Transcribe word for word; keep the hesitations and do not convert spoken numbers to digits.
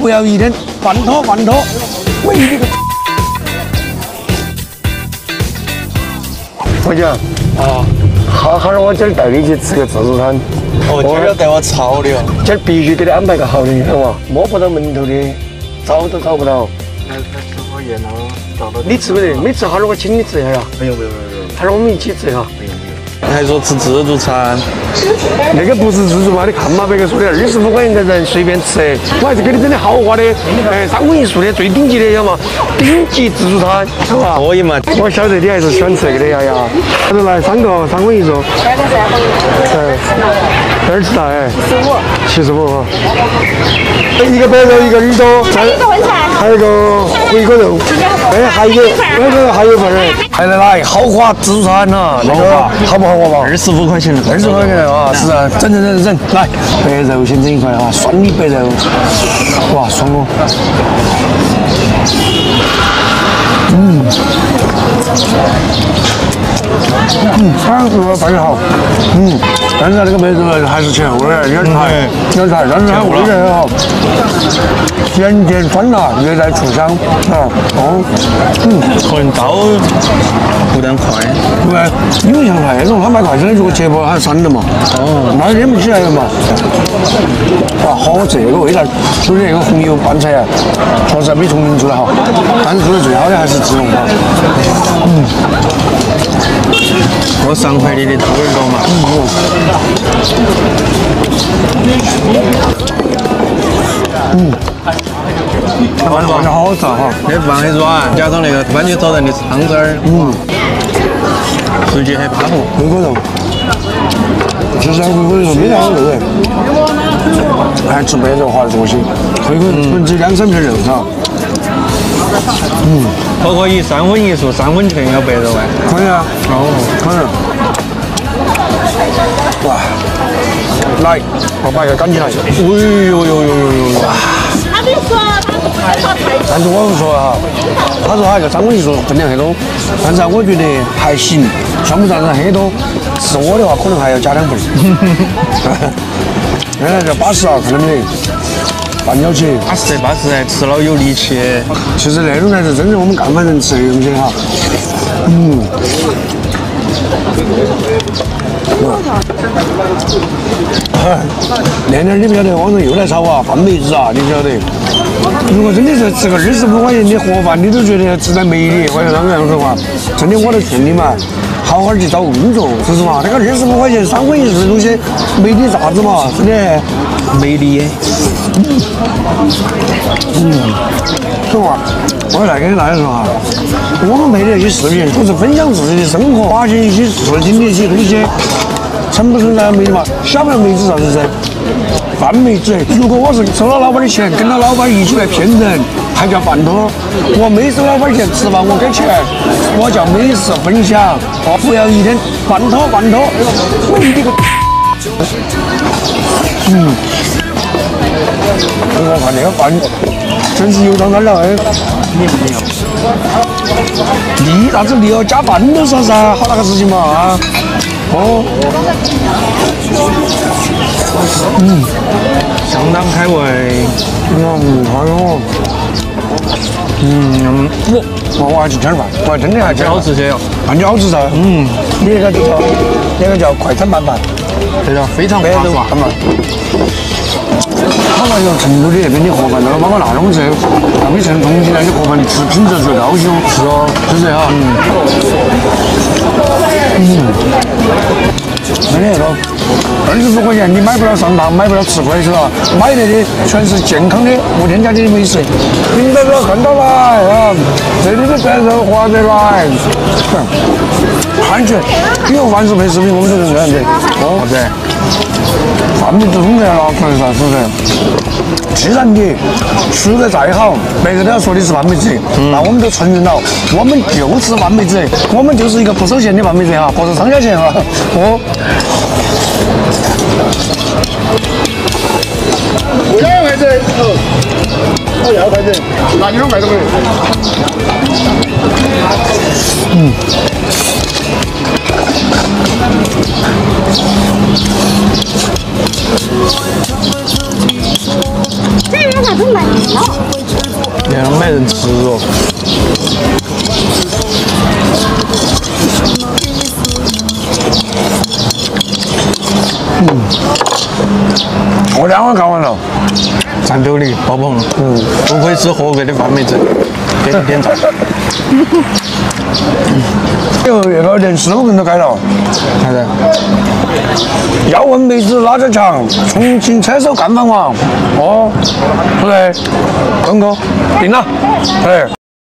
不要一天反拖反拖，喂这个。同学，啊，下下我今儿带你去吃个自助餐。哦，今儿要带我操的哦。今儿必须给你安排个好的，好嘛，摸不到门头的，找都找不到。来来吃火焰了，找到。你吃不得？没吃，哈儿我请你吃一下呀。没有没有没有没有。哈儿我们一起吃哈。没有没有。 还说吃自助餐，那个不是自助嘛？你看嘛，别个说的二十五块钱的人随便吃，我还是给你整的豪华的，哎，三荤一素的最顶级的，晓得嘛？顶级自助餐，好吧？可以嘛？我晓得你还是喜欢吃那个的呀呀，还是来三个三荤一素。三个三荤一素。哎，二十大哎。七十五。七十五哈。一个白肉，一个耳朵，还有一个荤菜，还有一个回锅肉。哎，还有那个还有份儿，还得来豪华自助餐呐，那个好不好？ 二十五块钱，二十五块钱啊！是啊，整整整整来，白肉先整一块啊，蒜泥白肉，哇，爽哦！嗯，嗯，三十块半好，嗯，但是它这个白肉还是前后的，有点柴，有点柴，但是它味道很好，盐甜酸辣，略带醋香啊，哦，嗯，可能刀不但快，对，因为像那种他买快餐，如果切不还散了嘛，哦，那腌不起来了嘛，哇，好这个味道，就是那个红油拌菜啊，确实比重庆做的好，但是做的最好的还是自贡包，嗯，我上回你的兔耳朵嘛，嗯。饭放的好散哈，那饭很软，加上那个番茄炒蛋的汤汁儿，嗯，直接很巴适。回锅肉，其实回锅肉没啥味味，还吃白肉花的多些。回锅肉只两三片肉哈。嗯，可可以三荤一素，三荤全要白肉哎。可以啊。哦，可以。哇，来，我把这擀起来。哎呦呦呦呦呦！哇。 但是我是说哈，他说他这三荤一素分量很多，但是我觉得还行，算不上是很多。是我的话，可能还要加两份。原来这巴适啊，看到没得？半腰起，巴适巴适，吃了有力气。其实那种才是真正我们干饭人吃的东西哈。嗯。那天你不晓得，网上又来炒啊，饭梅子啊，你不晓得？ 如果真的是吃个二十五块钱的盒饭，你都觉得吃在没的，我要让你说实话，真的我都劝你嘛，好好去找工作，说实话，那个二十五块钱三荤一素的东西没的啥子嘛，真的没的。嗯，说话，我来跟大家说哈，我们拍的这些视频都是分享自己的生活，发现一些事情的一些东西，存不存在没的嘛，晓不晓得没子啥子噻？ 饭没子，如果我是收了老板的钱，跟着老板一起来骗人，还叫饭托；我没收老板钱，吃饭我给钱，我叫美食分享。我不要一天饭托饭托，喂你个！嗯，我看那个饭真是油汤汤了哎！你没有？你啥子你要加饭都算噻，好大个事情嘛啊！ 哦，嗯，相当开胃，嗯，好哟，嗯，我我还去吃饭，我真的还吃饺子去哟，拌饺子噻，嗯，你那个叫那个叫快餐拌饭，对呀，非常白的嘛，他那个成都的那边的盒饭，那个包括那种子，那比成都重庆那些盒饭的吃品质最高些，是哦，是这样，嗯。 嗯，真的多，二十五块钱你买不了上当，买不了吃亏是吧？买来的全是健康的、无添加的美食，听到了看到了啊，这里的白肉花得来，安全。以后凡是拍视频，我们就是这样的，哦，对，饭品质总得拿出来噻，是不是？ 既然你吃得再好，别个都要说你是饭梅子，嗯、那我们都承认了，我们就是饭梅子，我们就是一个不收钱的饭梅子哈，不是商家钱哈。哦，我要筷子，我要筷子，拿你的筷子没有？嗯。嗯 这个想去买牛肉。你还卖人吃哦？嗯，我两碗搞完了。战斗力爆棚，嗯，不愧是合格的饭妹子，给你点赞。有那个连十五根都开了，啥子？要问妹子哪家强？重庆车手干饭王。哦，对，坤哥，定了，对。